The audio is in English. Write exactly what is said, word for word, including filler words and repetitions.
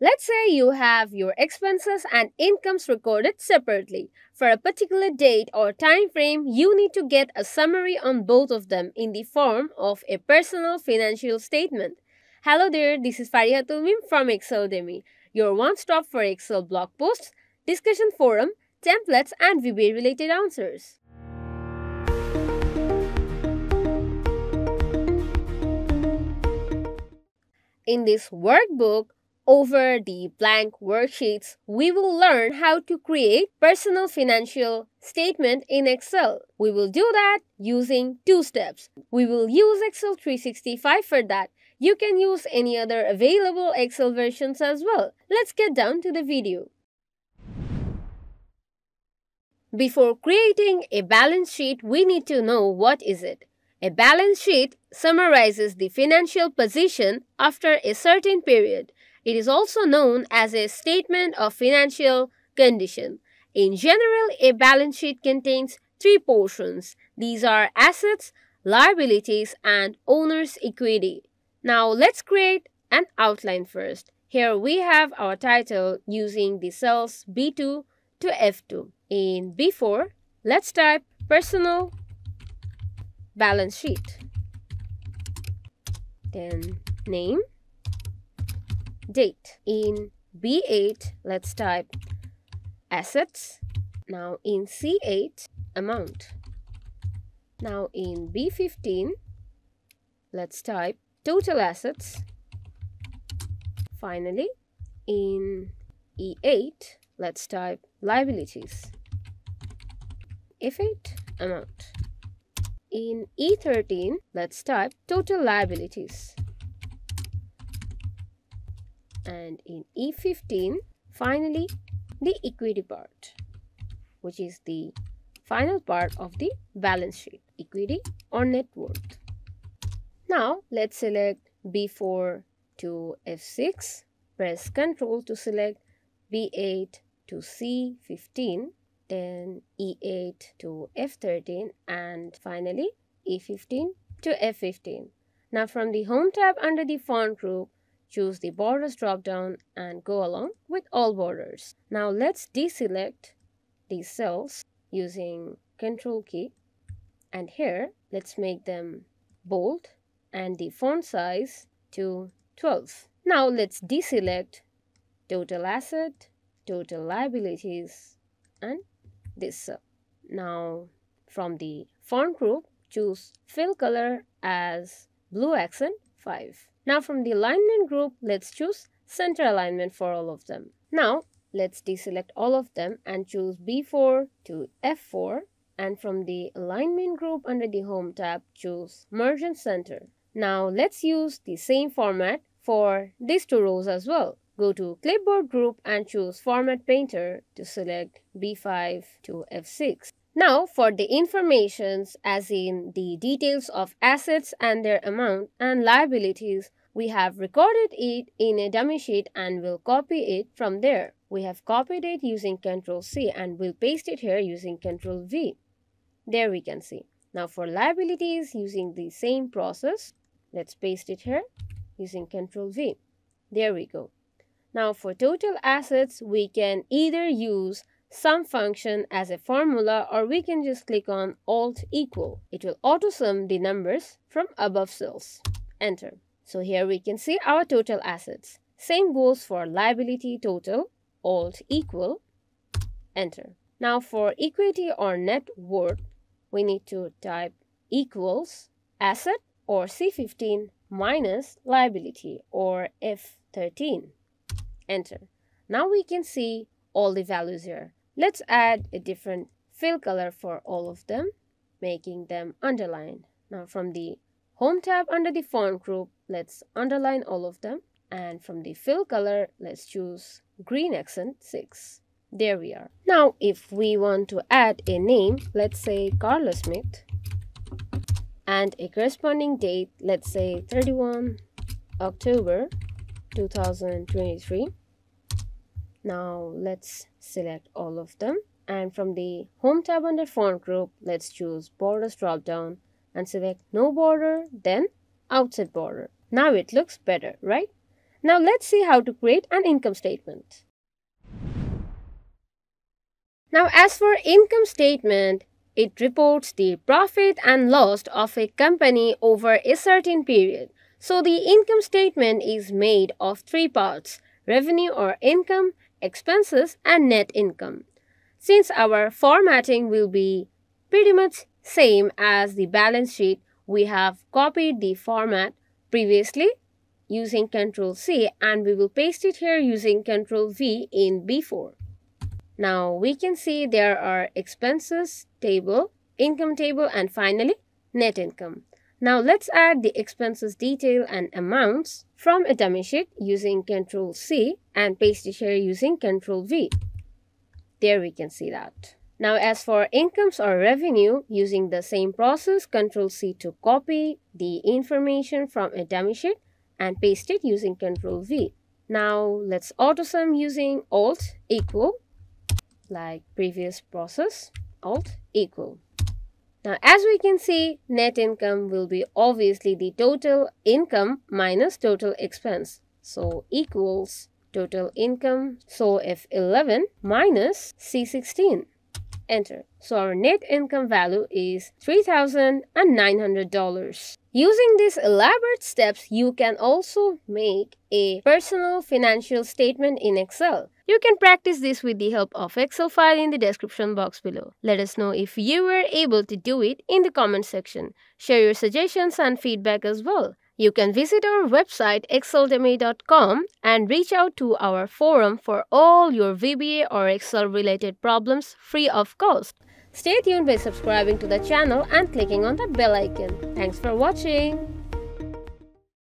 Let's say you have your expenses and incomes recorded separately. For a particular date or time frame, you need to get a summary on both of them in the form of a personal financial statement. Hello there, this is Farihatul Mim from ExcelDemy, your one-stop for Excel blog posts, discussion forum, templates and V B A related answers. In this workbook, over the blank worksheets, we will learn how to create personal financial statement in Excel. We will do that using two steps. We will use Excel three sixty-five for that. You can use any other available Excel versions as well. Let's get down to the video. Before creating a balance sheet, we need to know what is it. A balance sheet summarizes the financial position after a certain period. It is also known as a statement of financial condition. In general, a balance sheet contains three portions. These are assets, liabilities, and owner's equity. Now let's create an outline first. Here we have our title using the cells B two to F two. In B four, let's type personal balance sheet. Then name, date. In B eight, let's type assets. Now in C eight, amount. Now in B fifteen, let's type total assets. Finally, in E eight, let's type liabilities. F eight, amount. In E thirteen, let's type total liabilities. And in E fifteen, finally, the equity part, which is the final part of the balance sheet, equity or net worth. Now, let's select B four to F six, press Ctrl to select B eight to C fifteen, then E eight to F thirteen, and finally, E fifteen to F fifteen. Now, from the Home tab under the Font group, choose the Borders drop-down and go along with all borders. Now let's deselect these cells using Control key, and here let's make them bold and the font size to twelve. Now let's deselect total asset, total liabilities, and this cell. Now from the font group, choose fill color as blue accent five. Now from the alignment group, let's choose center alignment for all of them. Now let's deselect all of them and choose B four to F four, and from the alignment group under the Home tab, choose merge and center. Now let's use the same format for these two rows as well. Go to clipboard group and choose format painter to select B five to F six. Now for the informations, as in the details of assets and their amount and liabilities, we have recorded it in a dummy sheet and will copy it from there. We have copied it using Control C and will paste it here using Control V. There we can see. Now for liabilities, using the same process, let's paste it here using Control V. There we go. Now for total assets, we can either use SUM function as a formula, or we can just click on alt equal. It will auto sum the numbers from above cells. Enter. So here we can see our total assets. Same goes for liability total, alt equal, enter. Now for equity or net worth, we need to type equals asset or C fifteen minus liability or F thirteen, enter. Now we can see all the values here. Let's add a different fill color for all of them, making them underlined. Now from the Home tab under the Font group, let's underline all of them. And from the fill color, let's choose green accent six. There we are. Now if we want to add a name, let's say Carla Smith, and a corresponding date, let's say thirty-first of October two thousand twenty-three. Now let's select all of them, and from the Home tab under Font group, let's choose Borders drop down and select No Border, then Outside Border. Now it looks better, right? Now let's see how to create an income statement. Now as for income statement, it reports the profit and loss of a company over a certain period. So the income statement is made of three parts: revenue or income, expenses, and net income. Since our formatting will be pretty much same as the balance sheet, we have copied the format previously using control C and we will paste it here using control V in B four. Now we can see there are expenses table, income table, and finally net income. Now let's add the expenses detail and amounts from a dummy sheet using control C and paste it here using control V. There we can see that. Now as for incomes or revenue, using the same process, control C to copy the information from a dummy sheet and paste it using control V. Now let's auto-sum using alt equal, like previous process, alt equal. Now as we can see, net income will be obviously the total income minus total expense. So equals total income, so F eleven minus C sixteen. Enter. So our net income value is three thousand nine hundred dollars. Using these elaborate steps, you can also make a personal financial statement in Excel. You can practice this with the help of Excel file in the description box below. Let us know if you were able to do it in the comment section. Share your suggestions and feedback as well. You can visit our website excel demy dot com and reach out to our forum for all your V B A or Excel-related problems free of cost. Stay tuned by subscribing to the channel and clicking on the bell icon. Thanks for watching.